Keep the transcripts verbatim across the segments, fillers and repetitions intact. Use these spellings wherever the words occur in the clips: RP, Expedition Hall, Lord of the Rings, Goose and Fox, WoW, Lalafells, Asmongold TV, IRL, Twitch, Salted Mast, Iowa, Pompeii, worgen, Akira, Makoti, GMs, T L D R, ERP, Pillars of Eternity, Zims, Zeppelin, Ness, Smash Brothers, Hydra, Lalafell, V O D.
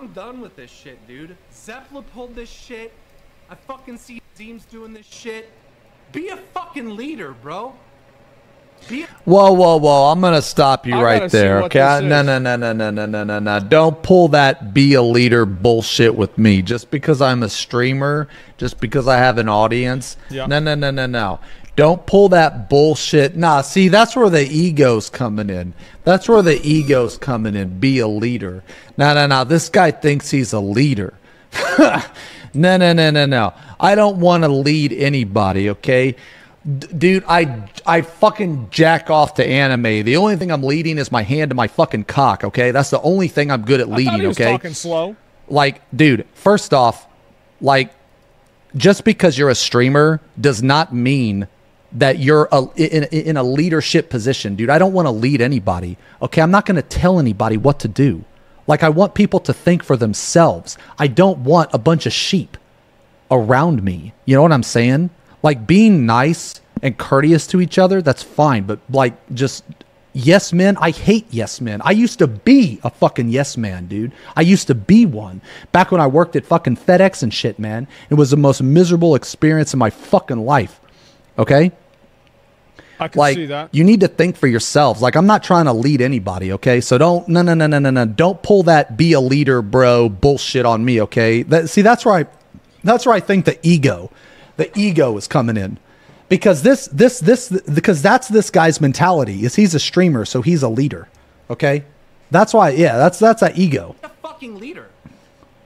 I'm done with this shit, dude. Zeppelin pulled this shit. I fucking see Zims doing this shit. Be a fucking leader, bro. Be a whoa, whoa, whoa. I'm going to stop you I right there, okay? I, no, no, no, no, no, no, no, no, no. Don't pull that be a leader bullshit with me. Just because I'm a streamer, just because I have an audience. Yeah. No, no, no, no, no. Don't pull that bullshit. Nah, see, that's where the ego's coming in. That's where the ego's coming in. Be a leader. No, no, no. This guy thinks he's a leader. No, no, no, no, no. I don't want to lead anybody, okay? D dude, I, I fucking jack off to anime. The only thing I'm leading is my hand to my fucking cock, okay? That's the only thing I'm good at leading, I thought he was okay? Talking slow. Like, dude, first off, like, just because you're a streamer does not mean that you're a, in, in a leadership position, dude. I don't want to lead anybody, okay? I'm not going to tell anybody what to do. Like, I want people to think for themselves. I don't want a bunch of sheep around me. You know what I'm saying? Like, being nice and courteous to each other, that's fine. But, like, just yes men, I hate yes men. I used to be a fucking yes man, dude. I used to be one. Back when I worked at fucking FedEx and shit, man. It was the most miserable experience in my fucking life. Okay? I can like, see that. You need to think for yourselves. Like, I'm not trying to lead anybody, okay? So don't, no, no, no, no, no, no. Don't pull that be a leader, bro, bullshit on me, okay? That, see, that's where I, that's where I think the ego, the ego is coming in. Because this, this, this, because that's this guy's mentality, is he's a streamer, so he's a leader, okay? That's why, yeah, that's, that's that ego. A fucking leader.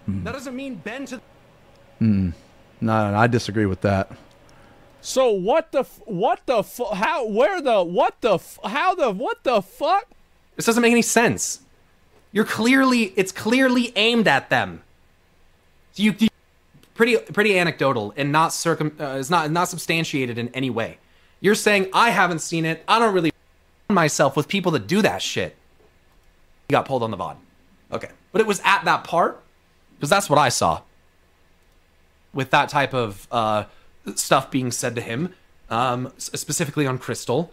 Mm. That doesn't mean bend to... Mm. No, no, I disagree with that. So what the f what the f how where the what the f how the what the fuck? This doesn't make any sense. You're clearly it's clearly aimed at them. So you, you pretty pretty anecdotal and not circum uh, it's not not substantiated in any way. You're saying I haven't seen it. I don't really myself with people that do that shit. You got pulled on the V O D. Okay, but it was at that part because that's what I saw. With that type of. Uh, stuff being said to him, um, specifically on Crystal.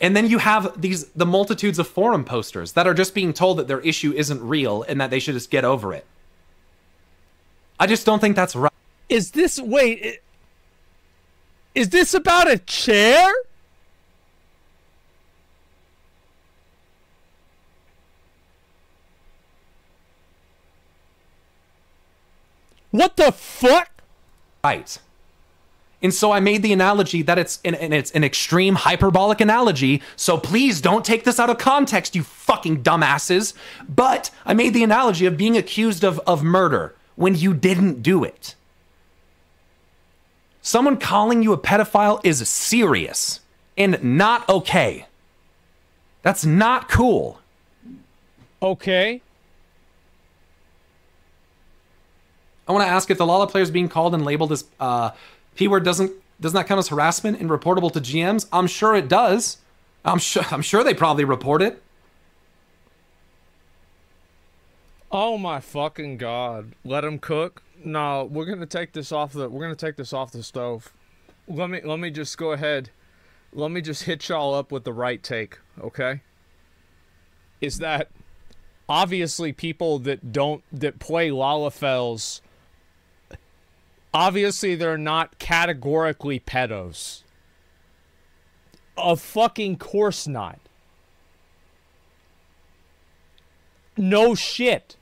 And then you have these the multitudes of forum posters that are just being told that their issue isn't real and that they should just get over it. I just don't think that's right. Is this, wait, is this about a chair? What the fuck? Right. And so I made the analogy that it's an, and it's an extreme hyperbolic analogy, so please don't take this out of context, you fucking dumbasses. But I made the analogy of being accused of, of murder when you didn't do it. Someone calling you a pedophile is serious and not okay. That's not cool. Okay. I want to ask if the Lala player is being called and labeled as... Uh, P-word doesn't does not count as harassment and reportable to G Ms? I'm sure it does. I'm sure I'm sure they probably report it. Oh my fucking god! Let him cook. No, we're gonna take this off the we're gonna take this off the stove. Let me let me just go ahead. Let me just hit y'all up with the right take, okay? Is that obviously people that don't that play Lalafells? Obviously, they're not categorically pedos. Of fucking course not. No shit.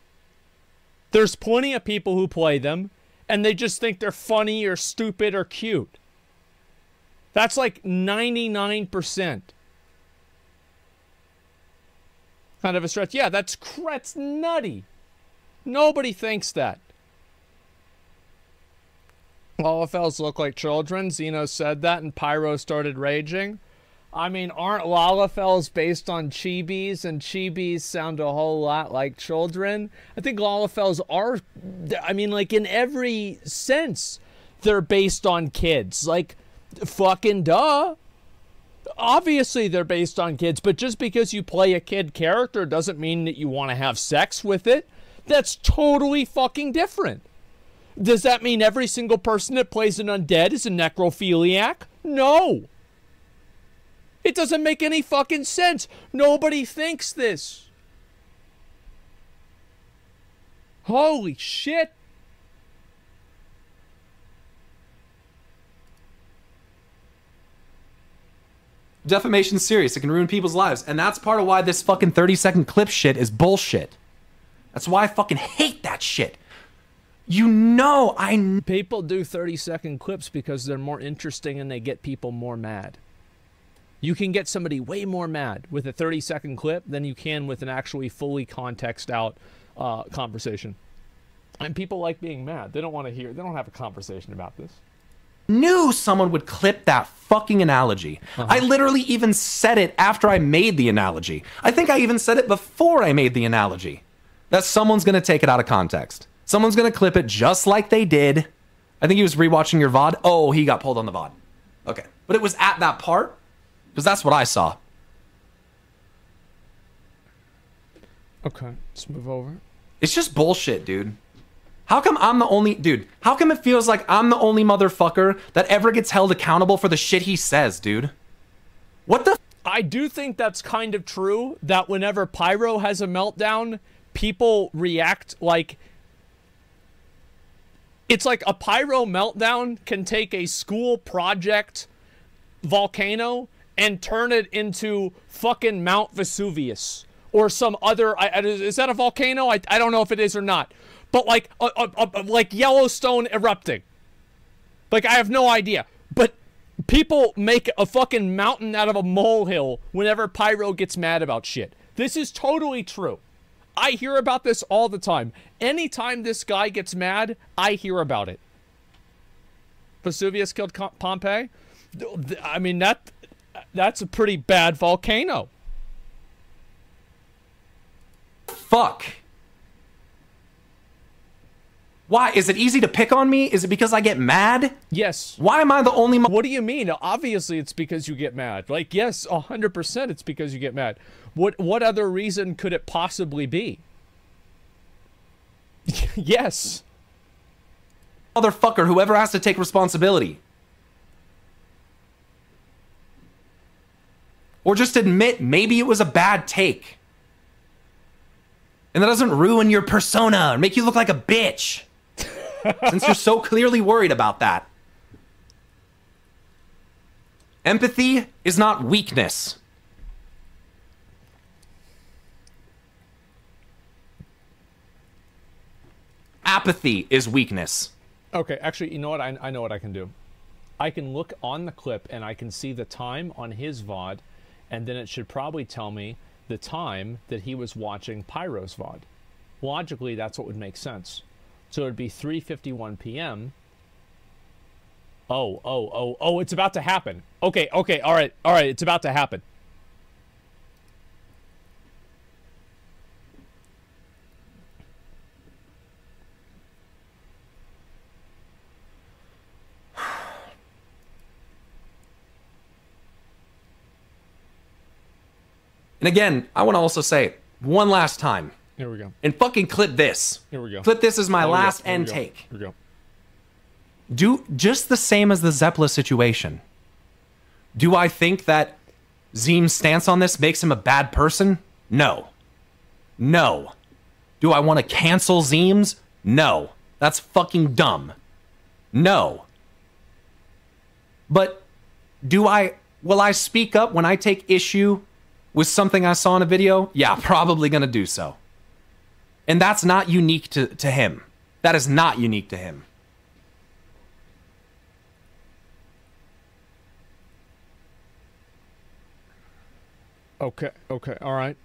There's plenty of people who play them, and they just think they're funny or stupid or cute. That's like ninety-nine percent. Kind of a stretch. Yeah, that's that's nutty. Nobody thinks that. Lalafells look like children. Xeno said that, and Pyro started raging. I mean, aren't Lalafells based on chibis, and chibis sound a whole lot like children? I think Lalafells are, I mean, like, in every sense, they're based on kids. Like, fucking duh. Obviously, they're based on kids, but just because you play a kid character doesn't mean that you want to have sex with it. That's totally fucking different. Does that mean every single person that plays an undead is a necrophiliac? No. It doesn't make any fucking sense. Nobody thinks this. Holy shit! Defamation's serious. It can ruin people's lives. And that's part of why this fucking thirty second clip shit is bullshit. That's why I fucking hate that shit. You know, I know. People do thirty second clips because they're more interesting and they get people more mad. You can get somebody way more mad with a thirty second clip than you can with an actually fully context out uh, conversation. And people like being mad. They don't want to hear, they don't have a conversation about this. Knew someone would clip that fucking analogy. Uh-huh. I literally even said it after I made the analogy. I think I even said it before I made the analogy. That someone's gonna take it out of context. Someone's gonna clip it just like they did. I think he was rewatching your V O D. Oh, he got pulled on the V O D. Okay, but it was at that part because that's what I saw. Okay, let's move over. It's just bullshit, dude. How come I'm the only... Dude, how come it feels like I'm the only motherfucker that ever gets held accountable for the shit he says, dude? What the... I do think that's kind of true, that whenever Pyro has a meltdown, people react like... It's like a Pyro meltdown can take a school project volcano and turn it into fucking Mount Vesuvius. Or some other... I, is that a volcano? I, I don't know if it is or not. But like, uh, uh, uh, like Yellowstone erupting. Like, I have no idea. But people make a fucking mountain out of a molehill whenever Pyro gets mad about shit. This is totally true. I hear about this all the time. Anytime this guy gets mad, I hear about it. Vesuvius killed Pompeii? I mean, that that's a pretty bad volcano. Fuck. Why? Is it easy to pick on me? Is it because I get mad? Yes. Why am I the only... What do you mean? Obviously, it's because you get mad. Like, yes, one hundred percent it's because you get mad. What, what other reason could it possibly be? Yes. Motherfucker, whoever has to take responsibility. Or just admit maybe it was a bad take. And that doesn't ruin your persona or make you look like a bitch. Since you're so clearly worried about that. Empathy is not weakness. Apathy is weakness. Okay, actually, you know what? I, I know what I can do. I can look on the clip and I can see the time on his V O D, and then it should probably tell me the time that he was watching Pyro's V O D. Logically, that's what would make sense. So it'd be three fifty-one p m Oh, oh, oh, oh, it's about to happen. Okay, okay, all right, all right, it's about to happen. And again, I want to also say one last time. Here we go. And fucking clip this. Here we go. Clip this is my last end take. Here we go. Do just the same as the Zeppelin situation. Do I think that Zim's stance on this makes him a bad person? No. No. Do I want to cancel Zim's? No. That's fucking dumb. No. But do I, will I speak up when I take issue with something I saw in a video? Yeah, probably gonna do so. And that's not unique to, to him. That is not unique to him. Okay, okay, all right.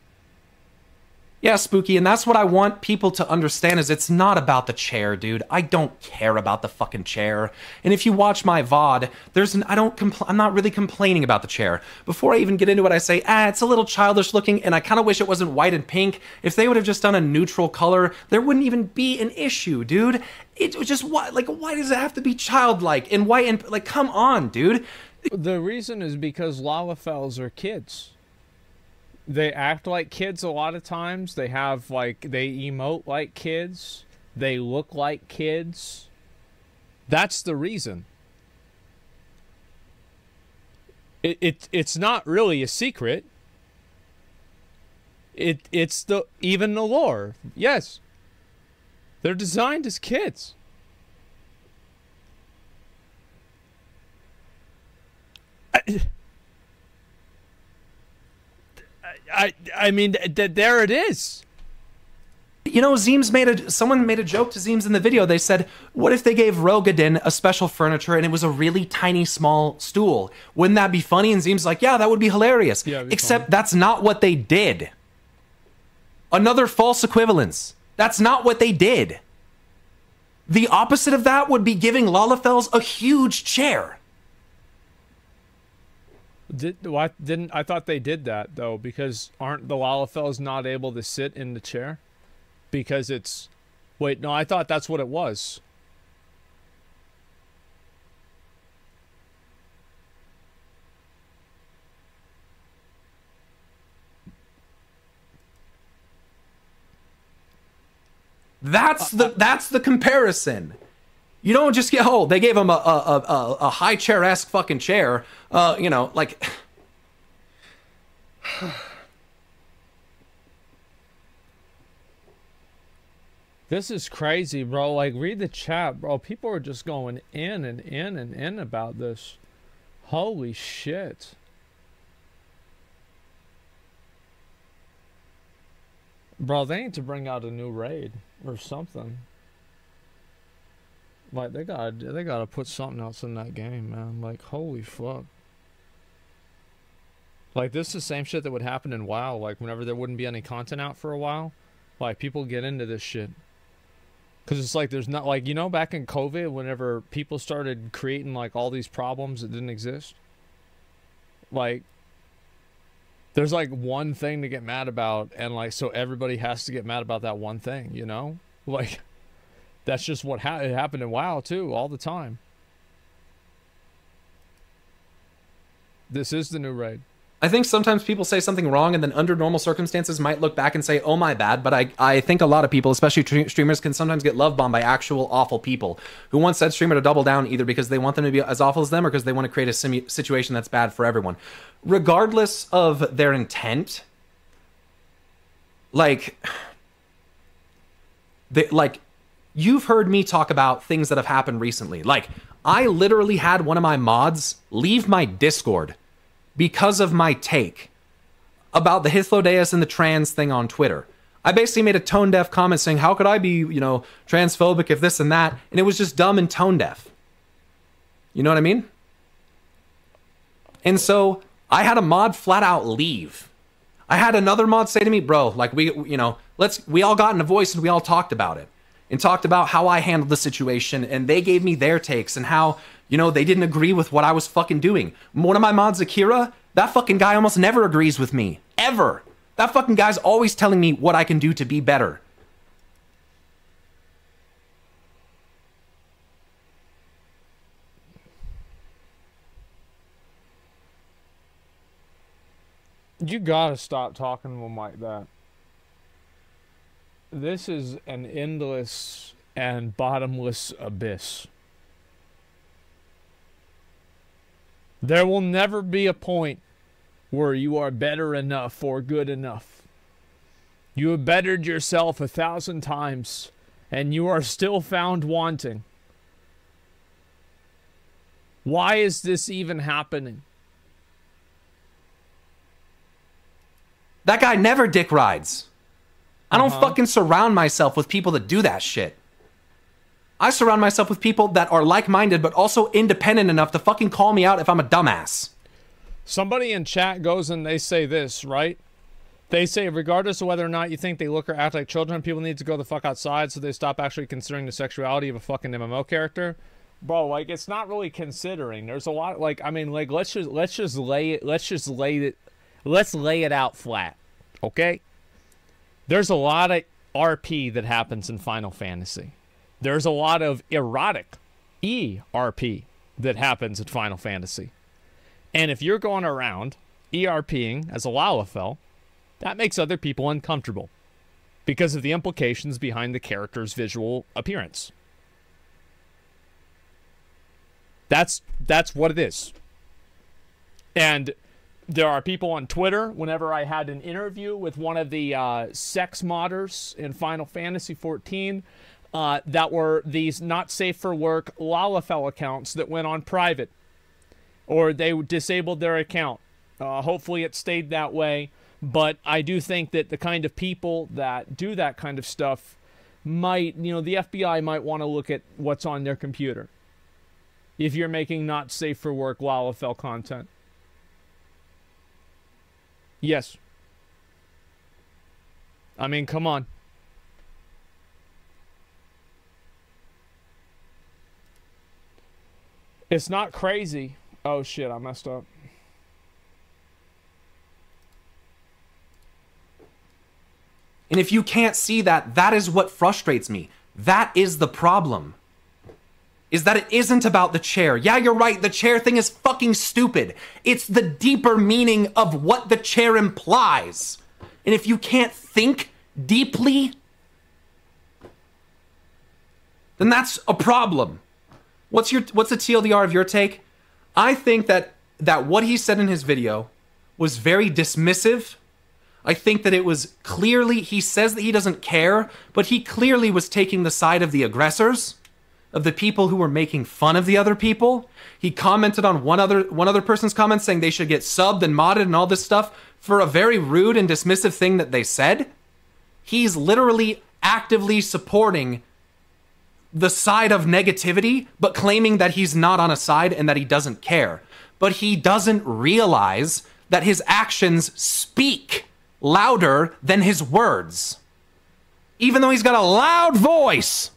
Yeah, Spooky, and that's what I want people to understand is it's not about the chair, dude. I don't care about the fucking chair. And if you watch my V O D, there's an, I don't compl- I'm not really complaining about the chair. Before I even get into it, I say, ah, it's a little childish looking, and I kind of wish it wasn't white and pink. If they would have just done a neutral color, there wouldn't even be an issue, dude. It was just, why, like, why does it have to be childlike and white and, like, come on, dude. The reason is because Lalafells are kids. They act like kids a lot of times. They have, like, they emote like kids. They look like kids. That's the reason. It, it it's not really a secret. It it's the even the lore. Yes. They're designed as kids. I, I, I mean, th there it is. You know, Zims made a, someone made a joke to Zims in the video. They said, what if they gave Rogadin a special furniture and it was a really tiny, small stool? Wouldn't that be funny? And Zims like, yeah, that would be hilarious. Yeah, be Except funny. That's not what they did. Another false equivalence. That's not what they did. The opposite of that would be giving Lalafells a huge chair. Did, why didn't, I thought they did that, though, because aren't the Lalafells not able to sit in the chair? Because it's... Wait, no, I thought that's what it was. That's the, that's the comparison. You don't just get, oh, they gave him a, a, a, a high chair-esque fucking chair. Uh, you know, like... This is crazy, bro. Like, read the chat, bro. People are just going in and in and in about this. Holy shit. Bro, they need to bring out a new raid or something. Like, they gotta, they gotta put something else in that game, man. Like, holy fuck. Like, this is the same shit that would happen in WoW. Like, whenever there wouldn't be any content out for a while, like, people get into this shit. Because it's like there's not, like, you know, back in COVID, whenever people started creating, like, all these problems that didn't exist. Like, there's, like, one thing to get mad about, and, like, so everybody has to get mad about that one thing, you know? Like, that's just what ha it happened in WoW, too, all the time. This is the new raid. I think sometimes people say something wrong and then under normal circumstances might look back and say, oh, my bad. But I, I think a lot of people, especially streamers, can sometimes get love bombed by actual awful people who want said streamer to double down either because they want them to be as awful as them or because they want to create a simu situation that's bad for everyone. Regardless of their intent, like, they, like, you've heard me talk about things that have happened recently. Like, I literally had one of my mods leave my Discord because of my take about the Hithlodeus and the trans thing on Twitter. I basically made a tone-deaf comment saying, how could I be, you know, transphobic if this and that? And it was just dumb and tone-deaf. You know what I mean? And so I had a mod flat out leave. I had another mod say to me, bro, like, we, you know, let's, we all got in a voice and we all talked about it and talked about how I handled the situation, and they gave me their takes and how, you know, they didn't agree with what I was fucking doing. One of my mods, Akira, that fucking guy almost never agrees with me. Ever. That fucking guy's always telling me what I can do to be better. You gotta stop talking to him like that. This is an endless and bottomless abyss. There will never be a point where you are better enough or good enough. You have bettered yourself a thousand times, and you are still found wanting. Why is this even happening? That guy never dick rides. I don't uh-huh. fucking surround myself with people that do that shit. I surround myself with people that are like-minded, but also independent enough to fucking call me out if I'm a dumbass. Somebody in chat goes and they say this, right? They say, regardless of whether or not you think they look or act like children, people need to go the fuck outside so they stop actually considering the sexuality of a fucking M M O character. Bro, like, it's not really considering. There's a lot, like, I mean, like, let's just, let's just lay it, let's just lay it, let's lay it out flat, okay? There's a lot of R P that happens in Final Fantasy. There's a lot of erotic E R P that happens in Final Fantasy. And if you're going around E R P ing as a Lalafell, that makes other people uncomfortable because of the implications behind the character's visual appearance. That's, that's what it is. And there are people on Twitter, whenever I had an interview with one of the uh, sex modders in Final Fantasy fourteen... uh, that were these not safe for work Lalafell accounts that went on private, or they disabled their account. Uh, hopefully it stayed that way, but I do think that the kind of people that do that kind of stuff might, you know, the F B I might want to look at what's on their computer if you're making not safe for work Lalafell content. Yes. I mean, come on. It's not crazy. Oh shit, I messed up. And if you can't see that, that is what frustrates me. That is the problem. Is that it isn't about the chair. Yeah, you're right, the chair thing is fucking stupid. It's the deeper meaning of what the chair implies. And if you can't think deeply, then that's a problem. What's your what's the T L D R of your take? I think that that what he said in his video was very dismissive. I think that it was clearly, he says that he doesn't care, but he clearly was taking the side of the aggressors, of the people who were making fun of the other people. He commented on one other one other person's comments saying they should get subbed and modded and all this stuff for a very rude and dismissive thing that they said. He's literally actively supporting the side of negativity, but claiming that he's not on a side and that he doesn't care. But he doesn't realize that his actions speak louder than his words, even though he's got a loud voice.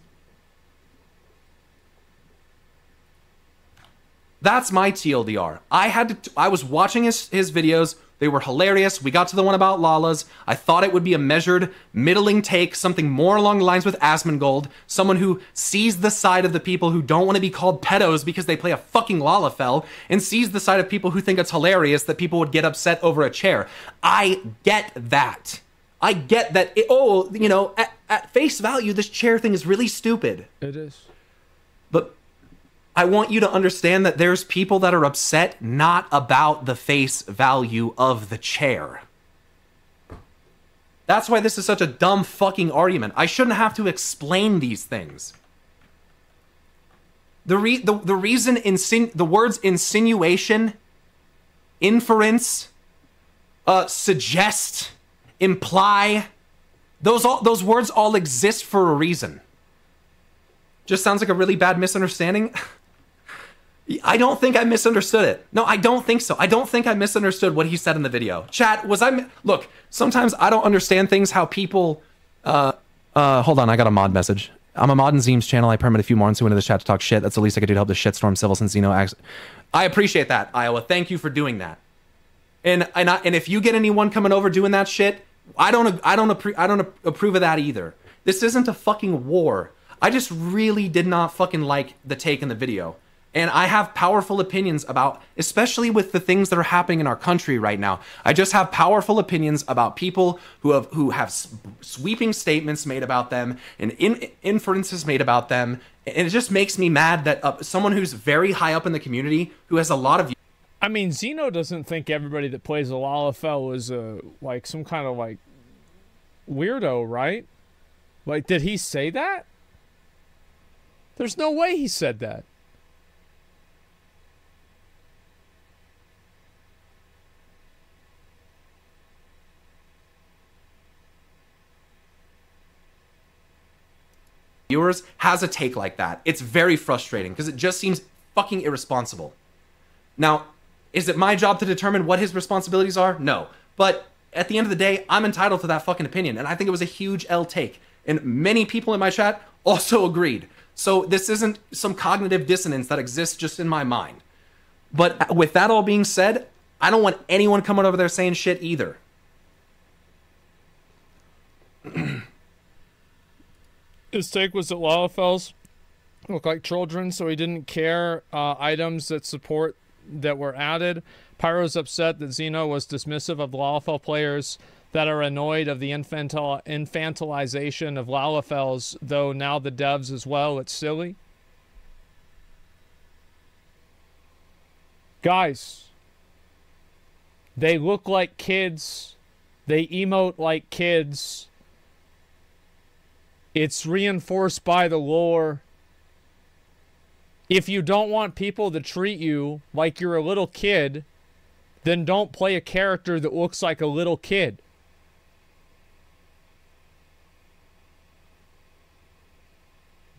That's my T L D R. I had to, I was watching his, his videos. They were hilarious. We got to the one about Lala's. I thought it would be a measured, middling take, something more along the lines with Asmongold, someone who sees the side of the people who don't want to be called pedos because they play a fucking Lalafell, and sees the side of people who think it's hilarious that people would get upset over a chair. I get that. I get that, it, oh, you know, at, at face value, this chair thing is really stupid. It is. But I want you to understand that there's people that are upset not about the face value of the chair. That's why this is such a dumb fucking argument. I shouldn't have to explain these things. The re the, the reason insin the words insinuation, inference, uh, suggest, imply, those all those words all exist for a reason. Just sounds like a really bad misunderstanding. I don't think I misunderstood it. No, I don't think so. I don't think I misunderstood what he said in the video. Chat, was I... Look, sometimes I don't understand things, how people... Uh, uh, hold on, I got a mod message. I'm a mod in Zeem's channel. I permit a few morons who went into this chat to talk shit. That's the least I could do to help the shitstorm civil since Xeno acts. I appreciate that, Iowa. Thank you for doing that. And and, I, and if you get anyone coming over doing that shit, I don't, I don't, appro I don't approve of that either. This isn't a fucking war. I just really did not fucking like the take in the video. And I have powerful opinions about, especially with the things that are happening in our country right now. I just have powerful opinions about people who have who have sweeping statements made about them and in, inferences made about them. And it just makes me mad that uh, someone who's very high up in the community, who has a lot of... I mean, Xeno doesn't think everybody that plays a Lalafell is a, like some kind of like weirdo, right? Like, did he say that? There's no way he said that. Viewers has a take like that. It's very frustrating because it just seems fucking irresponsible. Now, is it my job to determine what his responsibilities are? No. But at the end of the day, I'm entitled to that fucking opinion. And I think it was a huge L take. And many people in my chat also agreed. So this isn't some cognitive dissonance that exists just in my mind. But with that all being said, I don't want anyone coming over there saying shit either. His take was that Lalafells look like children, so he didn't care. Uh, items that support that were added. Pyro's upset that Xeno was dismissive of Lalafell players that are annoyed of the infantil infantilization of Lalafells, though now the devs as well. It's silly. Guys, they look like kids. They emote like kids. It's reinforced by the lore. If you don't want people to treat you like you're a little kid, then don't play a character that looks like a little kid.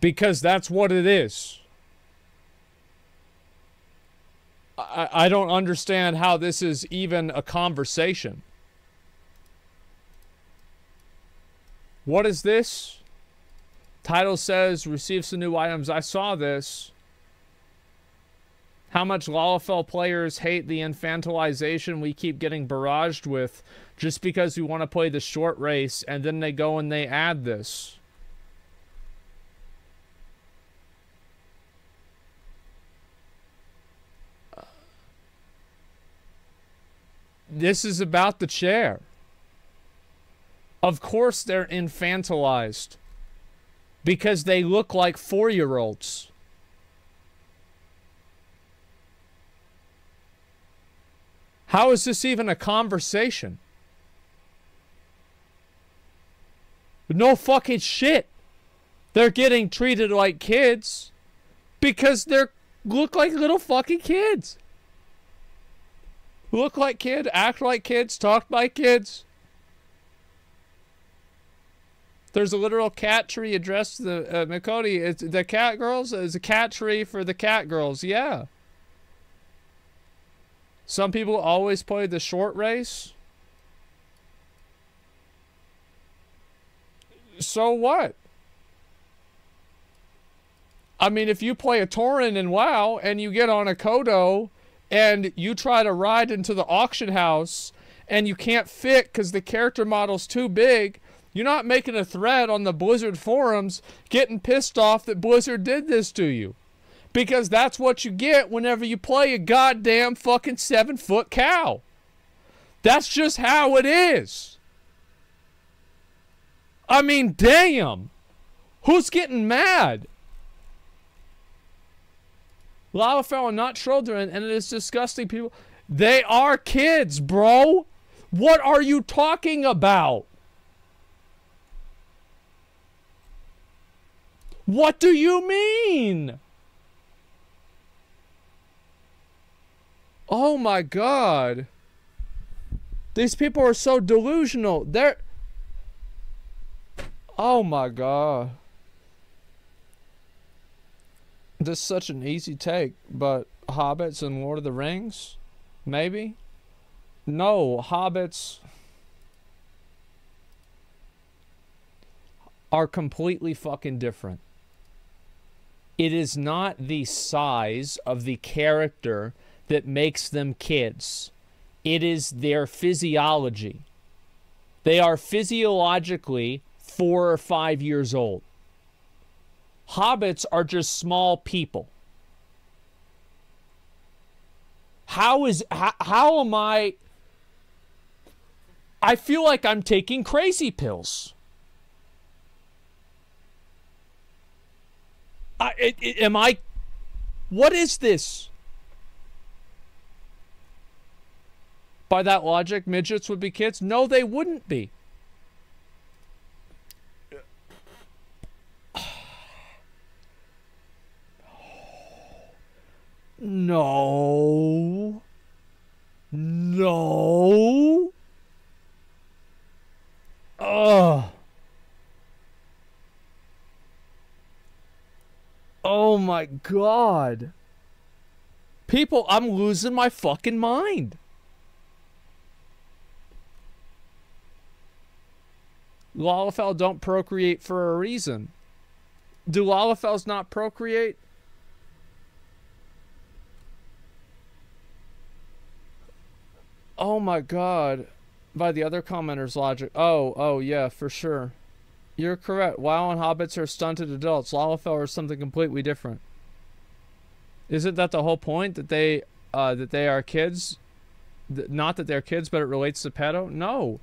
Because that's what it is. I, I don't understand how this is even a conversation. What is this? Title says, receive some new items. I saw this. How much Lalafell players hate the infantilization we keep getting barraged with just because we want to play the short race, and then they go and they add this. This is about the chair. Of course they're infantilized because they look like four-year-olds. How is this even a conversation? No fucking shit. They're getting treated like kids because they look like little fucking kids. Look like kids, act like kids, talk like kids. There's a literal cat tree addressed to the uh, Makoti. It's the cat girls is a cat tree for the cat girls. Yeah. Some people always play the short race. So what? I mean, if you play a Tauren in WoW and you get on a Kodo and you try to ride into the auction house and you can't fit because the character model's too big, you're not making a thread on the Blizzard forums getting pissed off that Blizzard did this to you. Because that's what you get whenever you play a goddamn fucking seven-foot cow. That's just how it is. I mean, damn. Who's getting mad? Lalafell are not children, and it is disgusting, people. They are kids, bro. What are you talking about? What do you mean? Oh my God. These people are so delusional. They're... Oh my God. This is such an easy take, but Hobbits and Lord of the Rings? Maybe? No, Hobbits are completely fucking different. It is not the size of the character that makes them kids. It is their physiology. They are physiologically four or five years old. Hobbits are just small people. How is, how, how am I? I feel like I'm taking crazy pills. I, it, it, am I, what is this? By that logic, midgets would be kids? No, they wouldn't be. No. No. Ugh. Oh my God. People, I'm losing my fucking mind. Lalafell don't procreate for a reason. Do Lalafells not procreate? Oh my God. By the other commenter's logic. Oh, oh yeah, for sure. You're correct. WoW and Hobbits are stunted adults. Lalafell are something completely different. Isn't that the whole point? That they, uh, that they are kids? Th- not that they're kids, but it relates to pedo? No.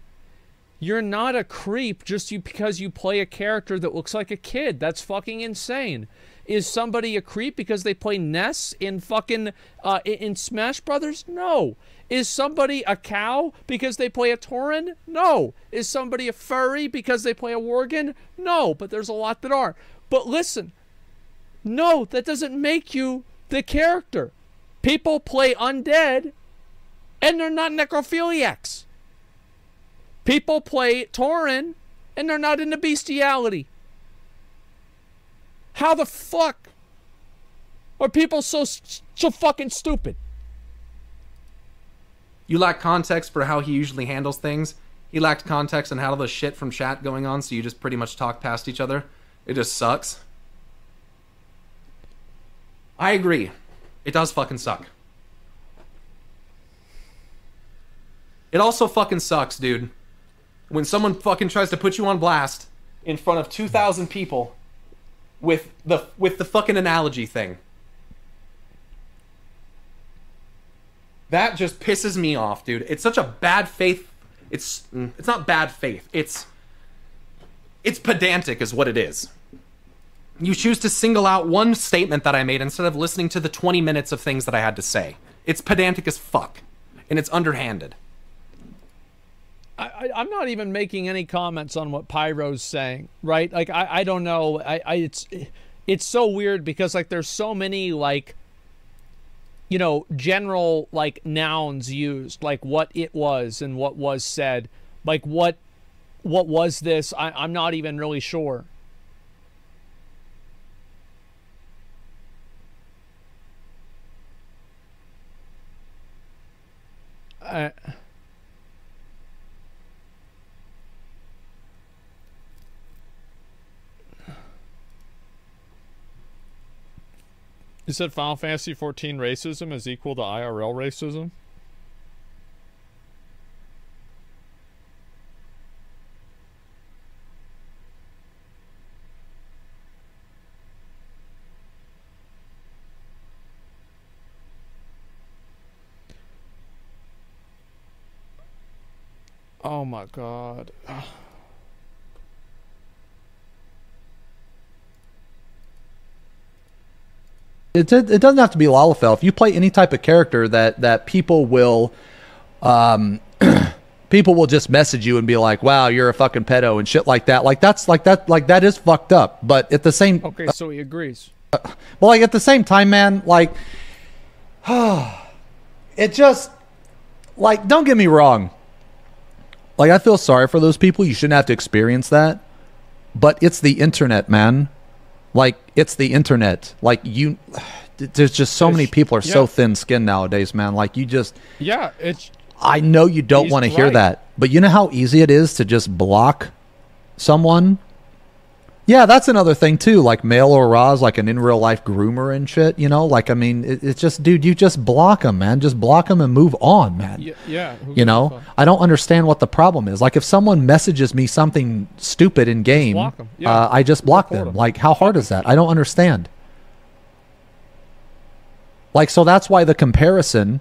You're not a creep just you because you play a character that looks like a kid. That's fucking insane. Is somebody a creep because they play Ness in fucking, uh, in Smash Brothers? No. Is somebody a cow because they play a Tauren? No. Is somebody a furry because they play a worgen? No, but there's a lot that are. But listen, no, that doesn't make you the character. People play undead, and they're not necrophiliacs. People play Tauren, and they're not into bestiality. How the fuck are people so so fucking stupid? You lack context for how he usually handles things. He lacked context on how all the shit from chat going on, so you just pretty much talk past each other. It just sucks. I agree. It does fucking suck. It also fucking sucks, dude. When someone fucking tries to put you on blast in front of two thousand people with the with the fucking analogy thing. That just pisses me off, dude. It's such a bad faith. It's it's not bad faith. It's it's pedantic is what it is. You choose to single out one statement that I made instead of listening to the twenty minutes of things that I had to say. It's pedantic as fuck. And it's underhanded. I, I'm not even making any comments on what Pyro's saying, right? Like, I, I don't know. I, I it's it's so weird because, like, there's so many, like, you know, general, like, nouns used. Like, what it was and what was said. Like, what, what was this? I, I'm not even really sure. I... You said Final Fantasy fourteen racism is equal to I R L racism? Oh my god. It, it doesn't have to be Lalafell. If you play any type of character that, that people will um, people will just message you and be like, wow, you're a fucking pedo and shit like that. Like, that's like that, like that is fucked up. But at the same... Okay, so he agrees. Uh, but like at the same time, man, like, it just, like, don't get me wrong. Like, I feel sorry for those people. You shouldn't have to experience that. But it's the internet, man. Like, it's the internet. Like, you, there's just so it's, many people are yeah. so thin-skinned nowadays, man. Like, you just, yeah, it's. I know you don't want to hear that, but you know how easy it is to just block someone. Yeah, that's another thing too. Like Mail or Roz, like an in real life groomer and shit. You know, like I mean, it, it's just, dude, you just block them, man. Just block them and move on, man. Yeah, yeah. You know, I don't understand what the problem is. Like, if someone messages me something stupid in game, just block them. Yeah. uh, I just block them. them. Like, how hard is that? I don't understand. Like, so that's why the comparison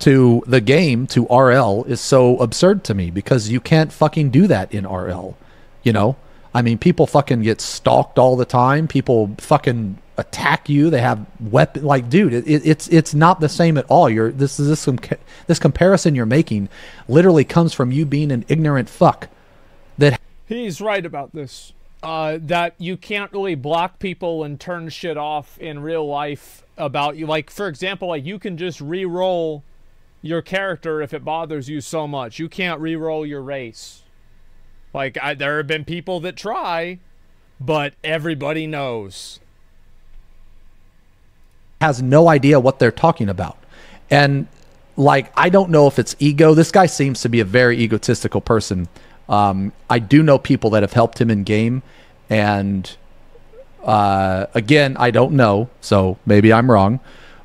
to the game to R L is so absurd to me, because you can't fucking do that in R L. You know. I mean, people fucking get stalked all the time. People fucking attack you. They have weapon. Like, dude, it, it, it's it's not the same at all. You're this is this com this comparison you're making literally comes from you being an ignorant fuck. That he's right about this. Uh, that you can't really block people and turn shit off in real life about you. Like, for example, like you can just re-roll your character if it bothers you so much. You can't re-roll your race. Like, I, there have been people that try, but everybody knows. Has no idea what they're talking about. And, like, I don't know if it's ego. This guy seems to be a very egotistical person. Um, I do know people that have helped him in game. And, uh, again, I don't know, so maybe I'm wrong.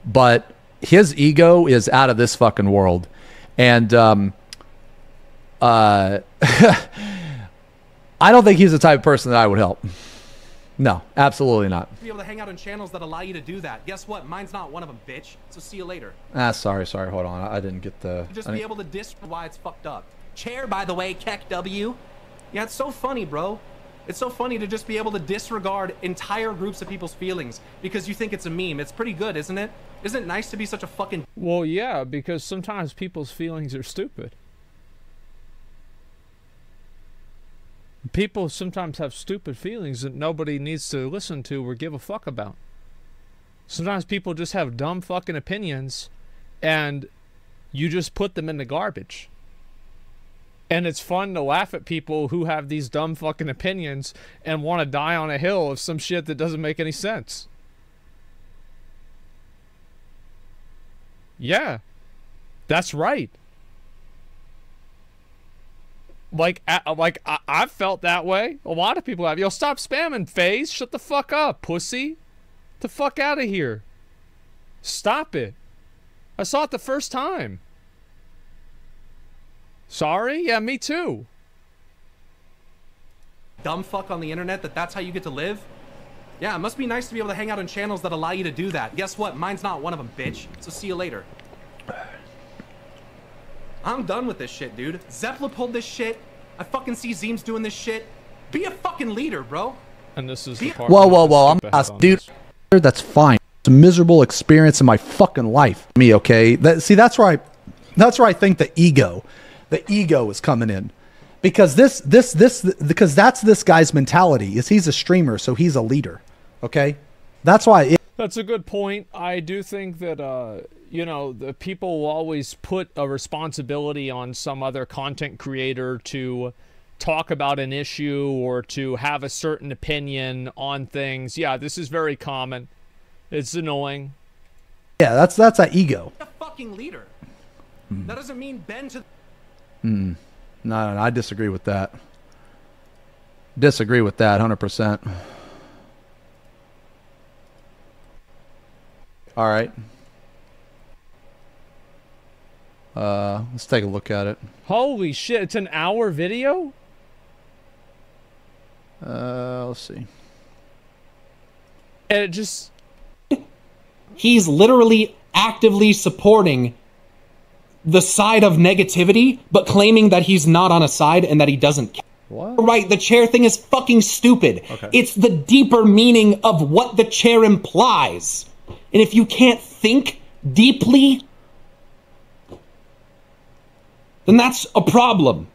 But his ego is out of this fucking world. And, um, uh... I don't think he's the type of person that I would help. No, absolutely not. Be able to hang out in channels that allow you to do that. Guess what? Mine's not one of them, bitch. So see you later. Ah, sorry, sorry. Hold on. I, I didn't get the... You just I be able to diss why it's fucked up. Chair, by the way, Keck W, Yeah, it's so funny, bro. It's so funny to just be able to disregard entire groups of people's feelings because you think it's a meme. It's pretty good, isn't it? Isn't it nice to be such a fucking... Well, yeah, because sometimes people's feelings are stupid. People sometimes have stupid feelings that nobody needs to listen to or give a fuck about. Sometimes people just have dumb fucking opinions and you just put them in the garbage. And it's fun to laugh at people who have these dumb fucking opinions and want to die on a hill of some shit that doesn't make any sense. Yeah, that's right. Like, like I, I've felt that way. A lot of people have. Yo, stop spamming, FaZe. Shut the fuck up, pussy. Get the fuck out of here. Stop it. I saw it the first time. Sorry? Yeah, me too. Dumb fuck on the internet that that's how you get to live? Yeah, it must be nice to be able to hang out in channels that allow you to do that. Guess what? Mine's not one of them, bitch. So see you later. I'm done with this shit, dude. Zeppelin pulled this shit. I fucking see Zims doing this shit. Be a fucking leader, bro. And this is the part. Whoa, whoa, whoa. I'm asked, dude. That's fine. It's a miserable experience in my fucking life. Me, okay? That, see, that's where I, that's where I think the ego, the ego is coming in, because this, this, this, because that's this guy's mentality. Is he's a streamer, so he's a leader. Okay, that's why. It that's a good point. I do think that. Uh... You know, the people will always put a responsibility on some other content creator to talk about an issue or to have a certain opinion on things. Yeah, this is very common. It's annoying. Yeah, that's that's that ego. The fucking leader. Mm. That doesn't mean bend to. Mm. No, no, no, I disagree with that. Disagree with that, one hundred percent. All right. Uh, let's take a look at it. Holy shit, it's an hour video? Uh, let's see. And it just... He's literally actively supporting the side of negativity, but claiming that he's not on a side and that he doesn't care. What? Right, the chair thing is fucking stupid. Okay. It's the deeper meaning of what the chair implies. And if you can't think deeply... then that's a problem.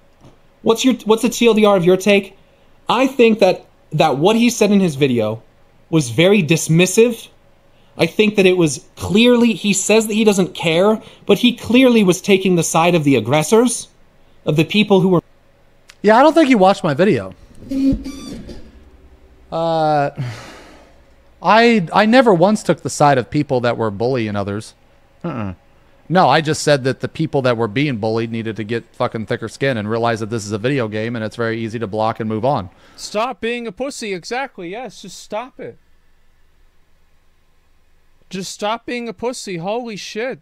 What's your what's the T L D R of your take? I think that that what he said in his video was very dismissive. I think that it was clearly, he says that he doesn't care, but he clearly was taking the side of the aggressors, of the people who were. Yeah, I don't think he watched my video. Uh, I I never once took the side of people that were bullying others. Uh-uh. No, I just said that the people that were being bullied needed to get fucking thicker skin and realize that this is a video game and it's very easy to block and move on. Stop being a pussy. Exactly. Yes. Just stop it. Just stop being a pussy. Holy shit.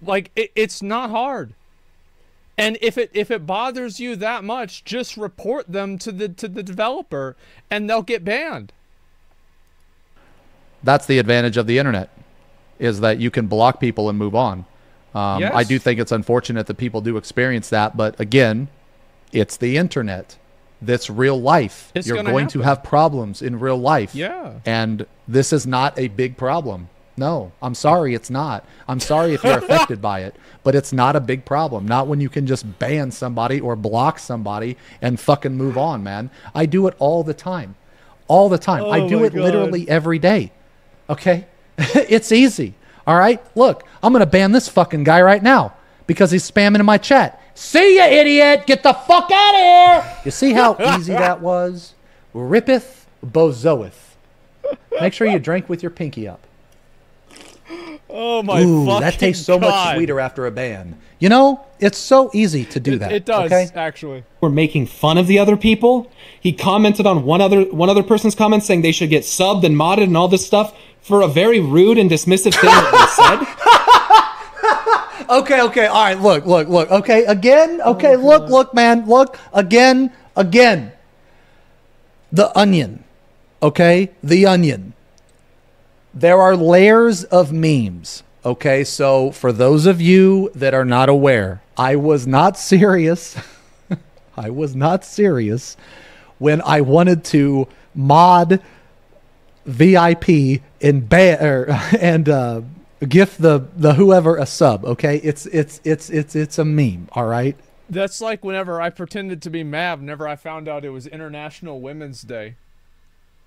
Like, it, it's not hard. And if it if it bothers you that much, just report them to the to the developer and they'll get banned. That's the advantage of the internet. Is that you can block people and move on. Um, yes. I do think it's unfortunate that people do experience that, but again, it's the internet. That's real life. It's You're going happen. to have problems in real life. Yeah. And this is not a big problem. No, I'm sorry it's not. I'm sorry if you're affected by it, but it's not a big problem. Not when you can just ban somebody or block somebody and fucking move on, man. I do it all the time. All the time. Oh I do it God. literally every day. Okay? It's easy. All right. Look, I'm going to ban this fucking guy right now because he's spamming in my chat. See ya, idiot. Get the fuck out of here. You see how easy that was? Rippeth bozoeth. Make sure you drink with your pinky up. Oh my Ooh, fucking that tastes so God. much sweeter after a ban. You know, it's so easy to do it, that. It does, okay? actually. We're making fun of the other people. He commented on one other one other person's comments saying they should get subbed and modded and all this stuff for a very rude and dismissive thing that they said. Okay, okay, all right, look, look, look. Okay, again, okay, oh, look, God. look, man, look, again, again. The onion, okay? The onion. There are layers of memes, okay? So for those of you that are not aware, I was not serious. I was not serious when I wanted to mod V I P and ba er, and uh, gift the the whoever a sub. Okay, it's it's it's it's it's a meme. All right. That's like whenever I pretended to be Mab. Whenever I found out it was International Women's Day.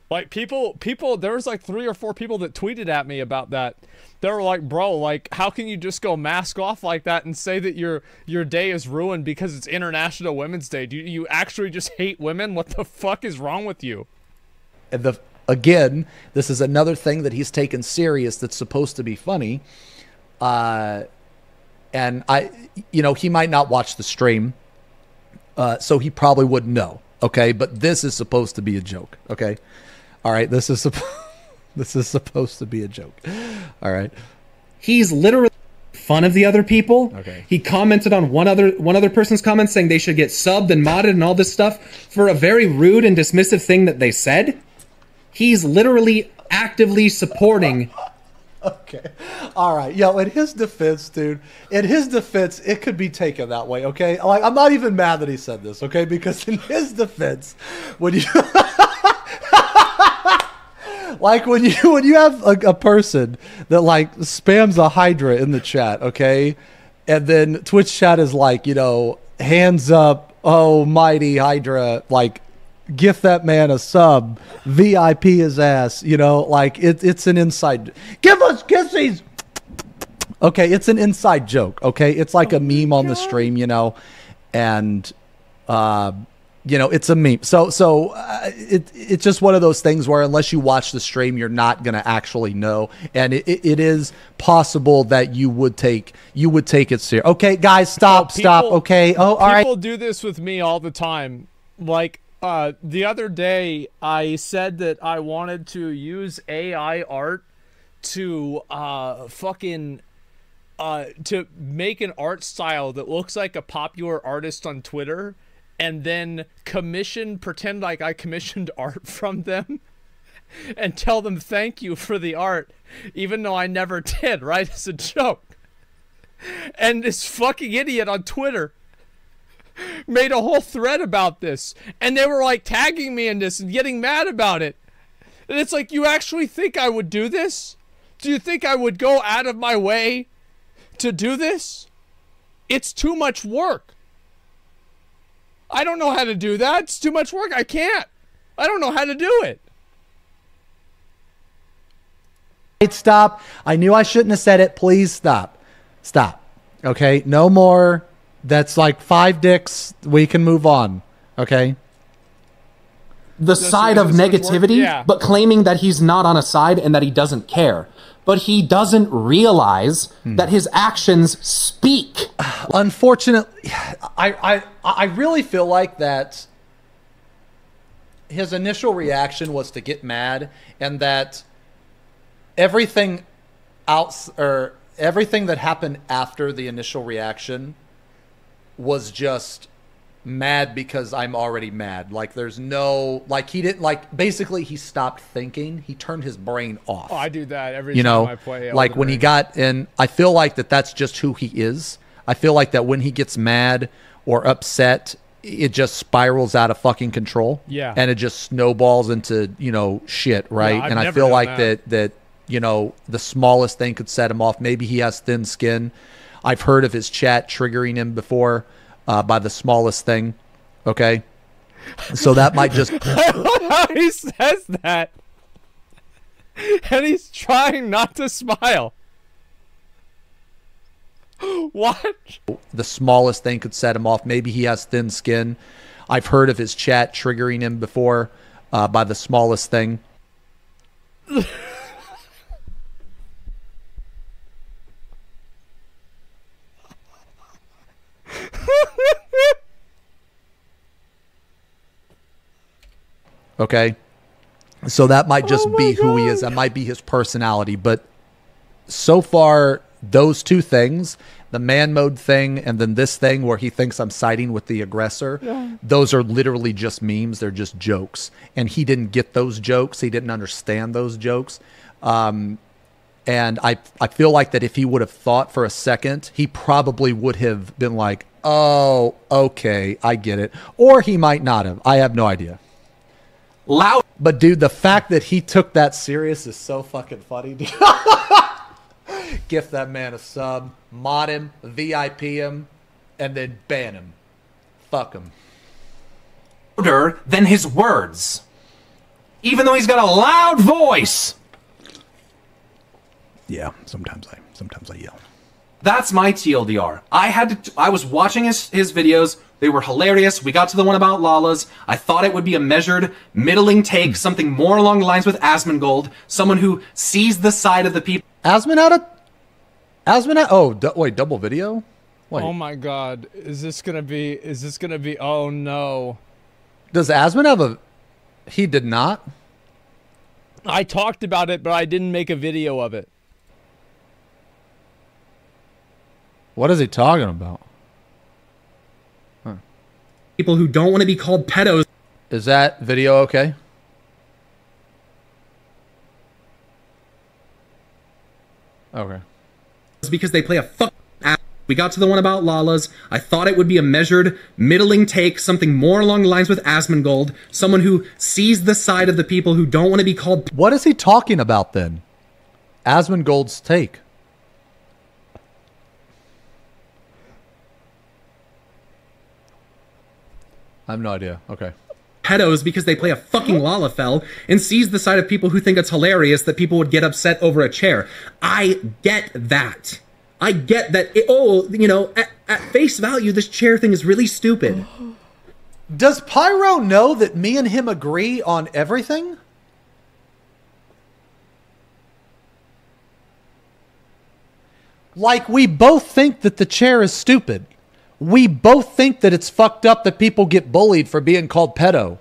Like, people, people, there was like three or four people that tweeted at me about that. They were like, bro, like, how can you just go mask off like that and say that your your day is ruined because it's International Women's Day? Do you, you actually just hate women? What the fuck is wrong with you? And the, again, this is another thing that he's taken serious that's supposed to be funny. Uh, and I, you know, he might not watch the stream, uh, so he probably wouldn't know, okay? But this is supposed to be a joke, okay? All right, this is this is supposed to be a joke. All right, he's literally fun of the other people. Okay, he commented on one other one other person's comments saying they should get subbed and modded and all this stuff for a very rude and dismissive thing that they said. He's literally actively supporting. Okay, all right, yo. In his defense, dude. In his defense, it could be taken that way. Okay, like, I'm not even mad that he said this. Okay, because in his defense, when you. Like, when you when you have a, a person that, like, spams a Hydra in the chat, okay? And then Twitch chat is like, you know, hands up, oh, mighty Hydra, like, gift that man a sub, V I P his ass, you know? Like, it, it's an inside... Give us kisses! Okay, it's an inside joke, okay? It's like oh a meme God. on the stream, you know? And... uh you know, it's a meme. So, so uh, it it's just one of those things where unless you watch the stream, you're not going to actually know. And it, it, it is possible that you would take you would take it serious. Okay, guys, stop, people, stop. Okay, oh, all right. People do this with me all the time. Like uh, the other day, I said that I wanted to use A I art to uh, fucking uh, to make an art style that looks like a popular artist on Twitter. And then commission, pretend like I commissioned art from them and tell them thank you for the art, even though I never did, right? It's a joke. And this fucking idiot on Twitter made a whole thread about this. And they were like tagging me in this and getting mad about it. And it's like, you actually think I would do this? Do you think I would go out of my way to do this? It's too much work. I don't know how to do that. It's too much work. I can't. I don't know how to do it. Stop. I knew I shouldn't have said it. Please stop. Stop. Okay? No more. That's like five dicks. We can move on. Okay? The Does side of negativity, yeah. but claiming that he's not on a side and that he doesn't care. But he doesn't realize hmm. that his actions speak. Unfortunately, I, I, I really feel like that his initial reaction was to get mad, and that everything else, or everything that happened after the initial reaction was just mad because I'm already mad. Like, there's no, like, he didn't, like, basically he stopped thinking. He turned his brain off. Oh, I do that every you time know, I play. Like, when he got in, I feel like that that's just who he is. I feel like that when he gets mad or upset, it just spirals out of fucking control. Yeah. And it just snowballs into, you know, shit, right? Yeah, and I feel like that. that, that, you know, the smallest thing could set him off. Maybe he has thin skin. I've heard of his chat triggering him before. Uh, by the smallest thing, okay? So that might just... He says that, and he's trying not to smile. What? The smallest thing could set him off. Maybe he has thin skin. I've heard of his chat triggering him before uh, by the smallest thing. Okay, so that might just oh be God. who he is. That might be his personality. But so far, those two things, the man mode thing and then this thing where he thinks I'm siding with the aggressor, yeah. those are literally just memes. They're just jokes. And he didn't get those jokes. He didn't understand those jokes. Um, And I, I feel like that if he would have thought for a second, he probably would have been like, oh, okay, I get it. Or he might not have. I have no idea. Loud. But, dude, the fact that he took that serious is so fucking funny, dude. Gift that man a sub, mod him, V I P him, and then ban him. Fuck him. Louder than his words. Even though he's got a loud voice. Yeah, sometimes I sometimes I yell. That's my T L D R. I had to. I was watching his his videos. They were hilarious. We got to the one about Lala's. I thought it would be a measured, middling take, something more along the lines with Asmongold, someone who sees the side of the people. Asmon out of Asmon out. Oh, du wait, double video. Wait. Oh my God, is this gonna be? Is this gonna be? Oh no. Does Asmon have a? He did not. I talked about it, but I didn't make a video of it. What is he talking about? Huh. People who don't want to be called pedos. Is that video okay? Okay. It's because they play a fuck ass. We got to the one about Lala's. I thought it would be a measured, middling take, something more along the lines with Asmongold, someone who sees the side of the people who don't want to be called. What is he talking about then? Asmongold's take. I have no idea. Okay. Pedos because they play a fucking Lalafell and sees the side of people who think it's hilarious that people would get upset over a chair. I get that. I get that. It, oh, you know, at, at face value, this chair thing is really stupid. Does Pyro know that me and him agree on everything? Like, we both think that the chair is stupid. We both think that it's fucked up that people get bullied for being called pedo.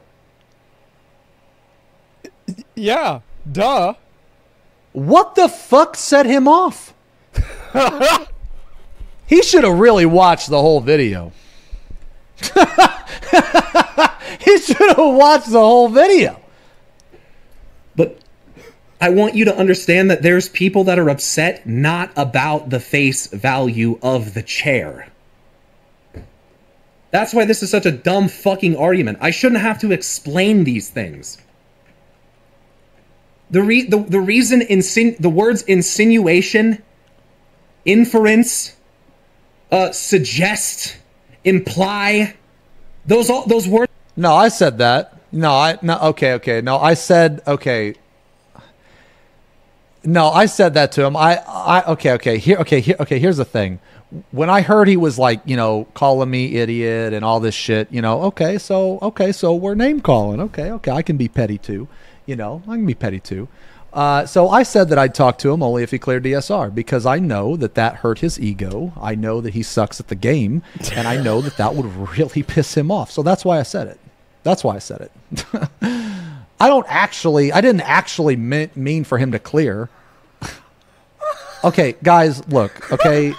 Yeah, duh. What the fuck set him off? He should have really watched the whole video. He should have watched the whole video. But I want you to understand that there's people that are upset not about the face value of the chair. That's why this is such a dumb fucking argument. I shouldn't have to explain these things. The re the, the reason insin the words insinuation, inference, uh, suggest, imply, those all those words. No, I said that. No, I no. Okay, okay. No, I said okay. No, I said that to him. I I okay, okay. Here, okay, here, okay. Here's the thing. When I heard he was like, you know, calling me idiot and all this shit, you know, okay, so, okay, so we're name calling. Okay, okay, I can be petty too. You know, I can be petty too. Uh, so I said that I'd talk to him only if he cleared D S R because I know that that hurt his ego. I know that he sucks at the game and I know that that would really piss him off. So that's why I said it. That's why I said it. I don't actually, I didn't actually mean, mean for him to clear. Okay, guys, look, okay.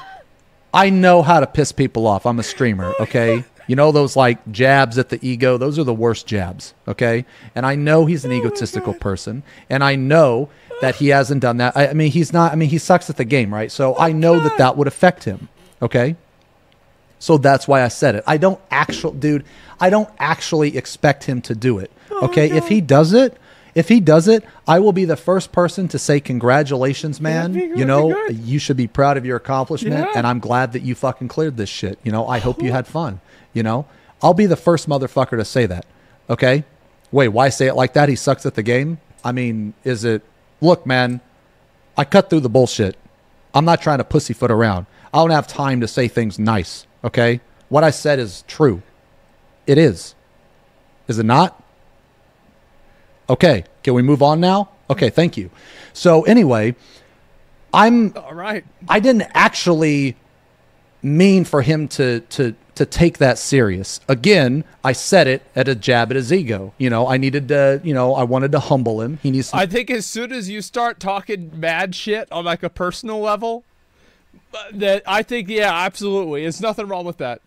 I know how to piss people off. I'm a streamer, okay? You know those, like, jabs at the ego? Those are the worst jabs, okay? And I know he's an oh egotistical person, and I know that he hasn't done that. I, I mean, he's not... I mean, he sucks at the game, right? So oh I know God. that that would affect him, okay? So that's why I said it. I don't actually... Dude, I don't actually expect him to do it, okay? Oh if he does it... If he does it, I will be the first person to say, congratulations, man. You know, you should be proud of your accomplishment. Yeah. And I'm glad that you fucking cleared this shit. You know, I hope you had fun. You know, I'll be the first motherfucker to say that. Okay. Wait, why say it like that? He sucks at the game. I mean, is it, look, man, I cut through the bullshit. I'm not trying to pussyfoot around. I don't have time to say things nice. Okay. What I said is true. It is. Is it not? Okay, can we move on now? Okay, thank you. So anyway, I'm all right. I didn't actually mean for him to to to take that serious. Again, I said it at a jab at his ego. You know, I needed to, you know, I wanted to humble him. He needs to I think as soon as you start talking mad shit on like a personal level, that I think yeah, absolutely. There's nothing wrong with that.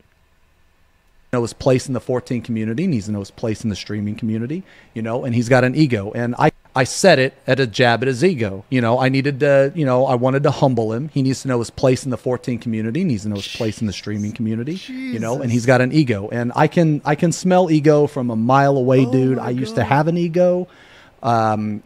Know his place in the fourteen community, needs to know his place in the streaming community, you know, and he's got an ego. And I I said it at a jab at his ego. You know, I needed to, you know, I wanted to humble him. He needs to know his place in the fourteen community. He needs to know his place in the streaming community, Jesus. You know, and he's got an ego. And I can, I can smell ego from a mile away, oh dude. I used God. to have an ego. Um,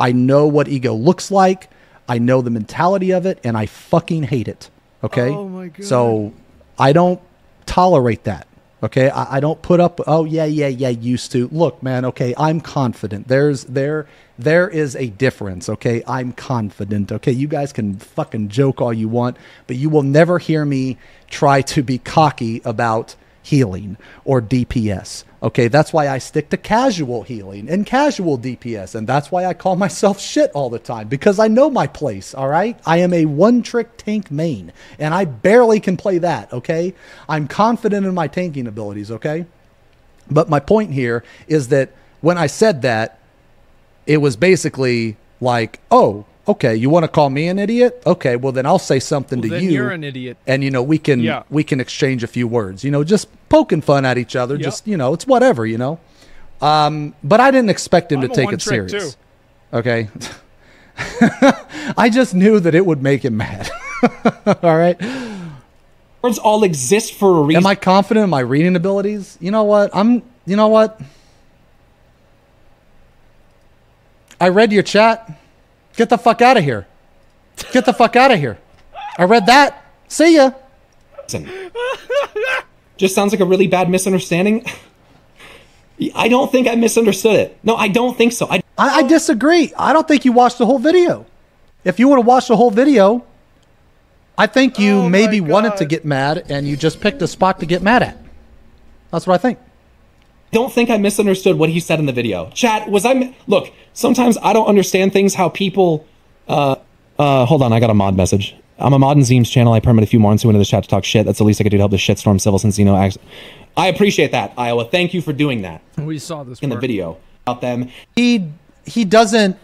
I know what ego looks like. I know the mentality of it, and I fucking hate it. Okay. Oh my God. So I don't tolerate that. Okay, I, I don't put up, oh, yeah, yeah, yeah, used to. Look, man, okay, I'm confident. There's there there is a difference, okay? I'm confident, okay? You guys can fucking joke all you want, but you will never hear me try to be cocky about healing or D P S, okay? That's why I stick to casual healing and casual D P S, and that's why I call myself shit all the time, because I know my place, all right? I am a one-trick tank main, and I barely can play that, okay? I'm confident in my tanking abilities, okay? But my point here is that when I said that, it was basically like, oh, okay, you want to call me an idiot? Okay, well then I'll say something well, to then you. You're an idiot, and you know we can yeah. we can exchange a few words. You know, just poking fun at each other. Yep. Just you know, it's whatever. You know, um, but I didn't expect him I'm to take it serious. Too. Okay, I just knew that it would make him mad. All right, words all exist for a reason. Am I confident in my reading abilities? You know what? I'm. You know what? I read your chat. Get the fuck out of here. Get the fuck out of here. I read that. See ya. Just sounds like a really bad misunderstanding. I don't think I misunderstood it. No, I don't think so. I, I, I disagree. I don't think you watched the whole video. If you would have watched the whole video, I think you oh maybe wanted to get mad and you just picked a spot to get mad at. That's what I think. Don't think I misunderstood what he said in the video. Chat, was I... Look, sometimes I don't understand things, how people... Uh, uh, hold on, I got a mod message. I'm a mod in Zims channel. I permit a few morons who went into the chat to talk shit. That's the least I could do to help the shitstorm civil since Zeno acts. I appreciate that, Iowa. Thank you for doing that. We saw this in part. The video about them. He, he doesn't...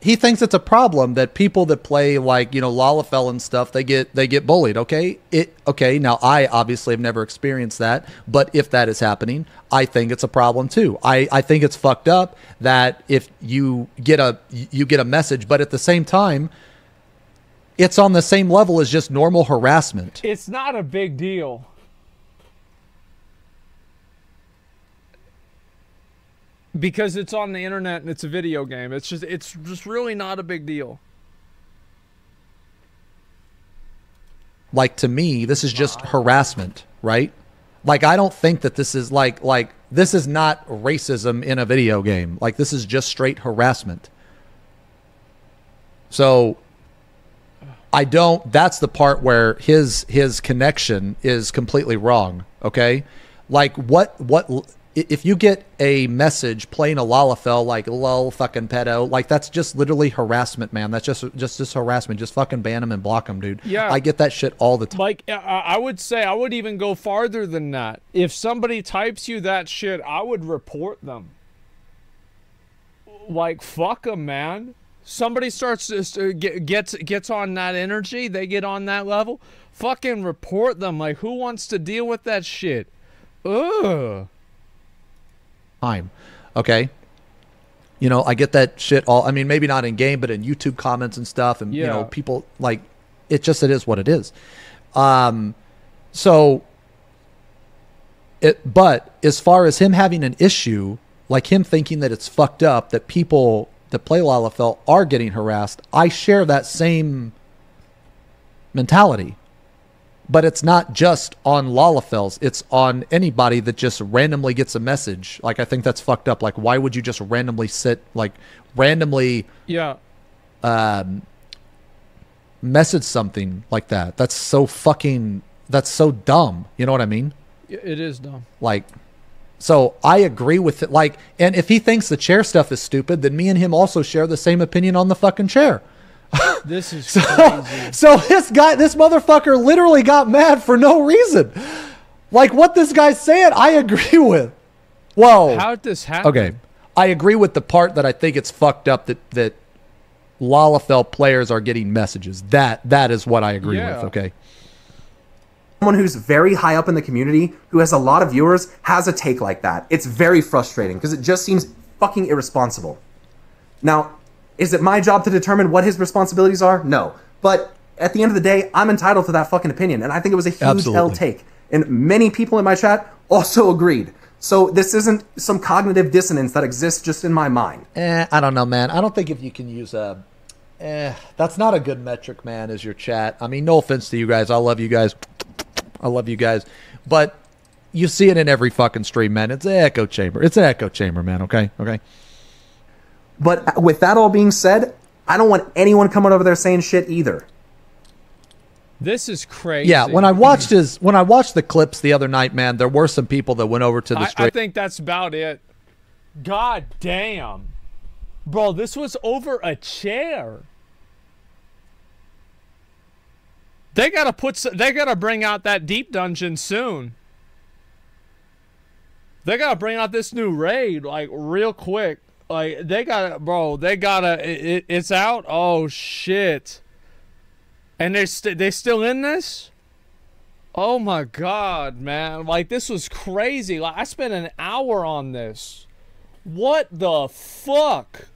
He thinks it's a problem that people that play like, you know, Lalafells and stuff, they get they get bullied, okay? It okay, now I obviously have never experienced that, but if that is happening, I think it's a problem too. I, I think it's fucked up that if you get a you get a message, but at the same time, it's on the same level as just normal harassment. It's not a big deal. Because it's on the internet and it's a video game. It's just it's just really not a big deal. Like to me, this is just harassment, right? Like I don't think that this is like like this is not racism in a video game. Like this is just straight harassment. So I don't that's the part where his his connection is completely wrong, okay? Like what what if you get a message playing a Lalafell like lol fucking pedo, like that's just literally harassment, man. That's just just this harassment. Just fucking ban them and block them, dude. Yeah, I get that shit all the time. Like I would say, I would even go farther than that. If somebody types you that shit, I would report them. Like fuck them, man. Somebody starts to get, gets gets on that energy, they get on that level. Fucking report them. Like who wants to deal with that shit? Ugh. Time. Okay. You know, I get that shit all, I mean, maybe not in game, but in YouTube comments and stuff. And, yeah. you know, people like, it just, it is what it is. Um, so it, but as far as him having an issue, like him thinking that it's fucked up, that people that play Lalafell are getting harassed. I share that same mentality. But it's not just on Lalafells. It's on anybody that just randomly gets a message. Like, I think that's fucked up. Like, why would you just randomly sit, like, randomly yeah, um, message something like that? That's so fucking, that's so dumb. You know what I mean? It is dumb. Like, so I agree with it. Like, and if he thinks the chair stuff is stupid, then me and him also share the same opinion on the fucking chair. This is crazy. So, so this guy, this motherfucker literally got mad for no reason. Like what this guy's saying, I agree with. Whoa. How'd this happen? Okay. I agree with the part that I think it's fucked up that, that Lalafell players are getting messages. That, that is what I agree yeah. with. Okay. Someone who's very high up in the community, who has a lot of viewers, has a take like that. It's very frustrating because it just seems fucking irresponsible. Now, is it my job to determine what his responsibilities are? No. But at the end of the day, I'm entitled to that fucking opinion. And I think it was a huge Absolutely. L take. And many people in my chat also agreed. So this isn't some cognitive dissonance that exists just in my mind. Eh, I don't know, man. I don't think if you can use a... Eh, that's not a good metric, man, is your chat. I mean, no offense to you guys. I love you guys. I love you guys. But you see it in every fucking stream, man. It's an echo chamber. It's an echo chamber, man, okay? Okay. But with that all being said, I don't want anyone coming over there saying shit either. This is crazy. Yeah, when I watched his, when I watched the clips the other night, man, there were some people that went over to the street. I, I think that's about it. God damn, bro, this was over a chair. They gotta put. They gotta bring out that deep dungeon soon. They gotta bring out this new raid like real quick. Like they gotta, bro. They gotta. It, it, it's out. Oh shit. And they're, st they're still in this? Oh my God, man. Like, this was crazy. Like, I spent an hour on this. What the fuck?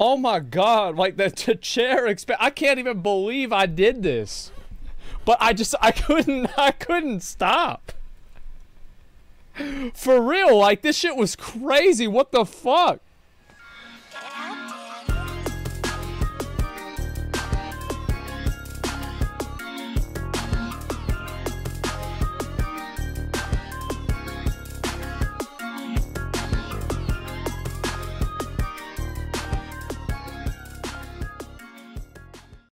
Oh my God. Like, the, the chair exp- I can't even believe I did this. But I just, I couldn't, I couldn't stop. For real, like, this shit was crazy. What the fuck?